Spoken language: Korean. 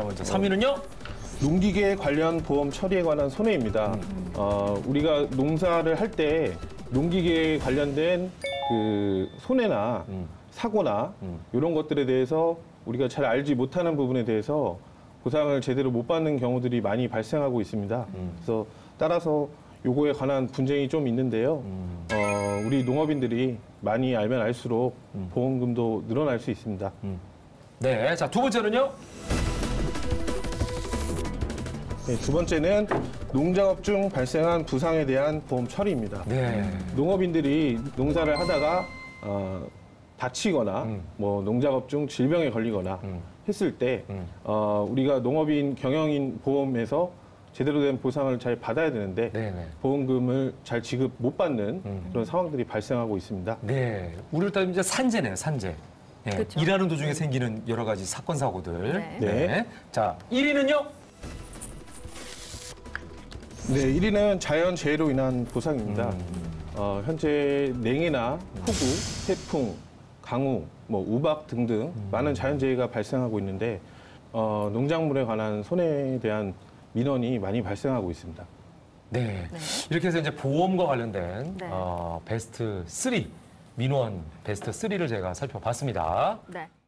자, 먼저 3위는요? 농기계 관련 보험 처리에 관한 손해입니다. 우리가 농사를 할 때 농기계에 관련된 그 손해나 사고나 이런 것들에 대해서 우리가 잘 알지 못하는 부분에 대해서 보상을 제대로 못 받는 경우들이 많이 발생하고 있습니다. 그래서 따라서 요거에 관한 분쟁이 좀 있는데요. 우리 농업인들이 많이 알면 알수록 보험금도 늘어날 수 있습니다. 네, 자, 두 번째는요? 네, 두 번째는 농작업 중 발생한 부상에 대한 보험 처리입니다. 네. 농업인들이 농사를 하다가 다치거나 뭐 농작업 중 질병에 걸리거나 했을 때 우리가 농업인 경영인 보험에서 제대로 된 보상을 잘 받아야 되는데 네네. 보험금을 잘 지급 못 받는 그런 상황들이 발생하고 있습니다. 네, 우리를 따지면 이제 산재네요, 산재. 네. 그렇죠. 일하는 도중에 생기는 여러 가지 사건 사고들. 네. 네. 네. 자, 1위는요? 네, 1위는 자연재해로 인한 보상입니다. 현재 냉해나 폭우, 태풍, 강우, 뭐 우박 등등 많은 자연재해가 발생하고 있는데 농작물에 관한 손해에 대한 민원이 많이 발생하고 있습니다. 네, 네. 이렇게 해서 이제 보험과 관련된 베스트 3, 민원 베스트 3를 제가 살펴봤습니다. 네.